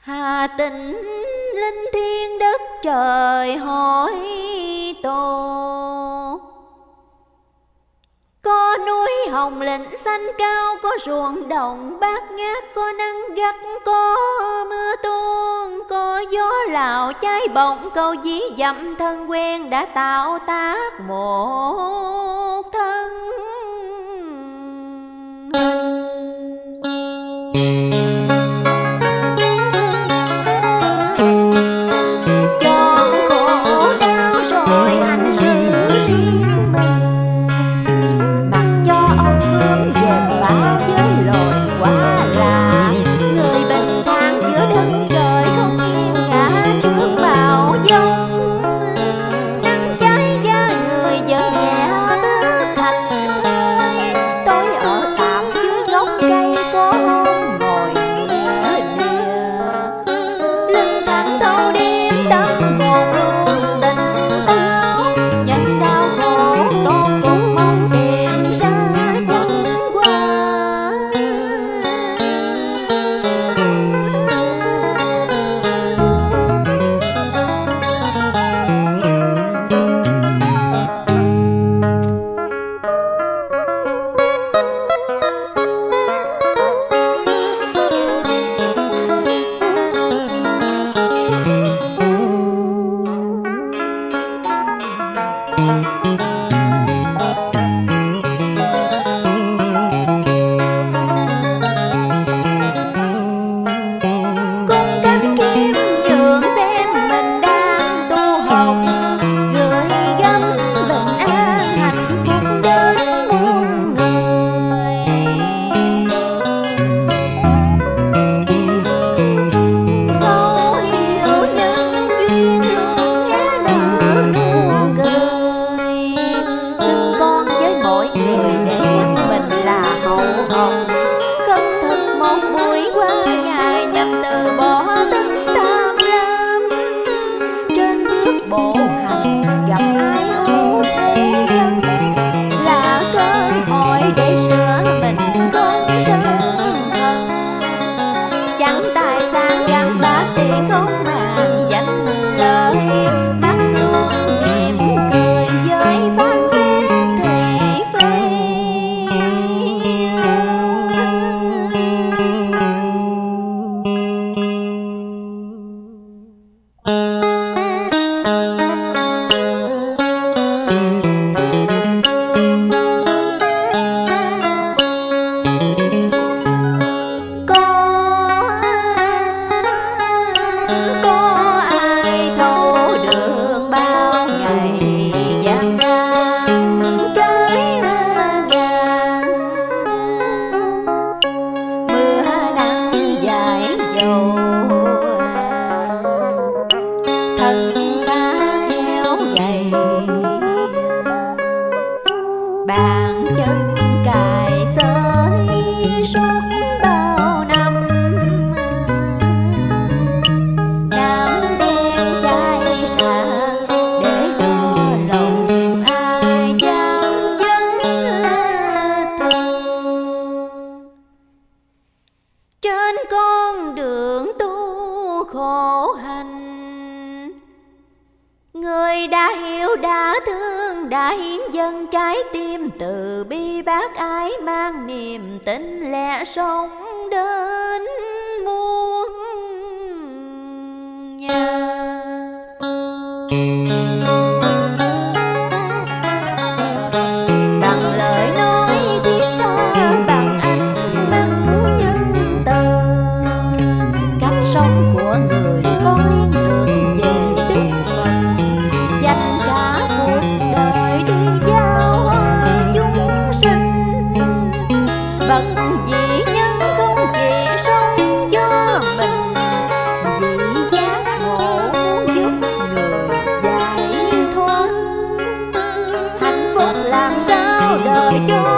Hà tĩnh linh thiên đất trời hỏi tổ, có núi hồng lĩnh xanh cao, có ruộng đồng bát ngát, có nắng gắt có mưa tuôn, có gió lào cháy bỏng, câu dí dặm thân quen đã tạo tác một thân. Hãy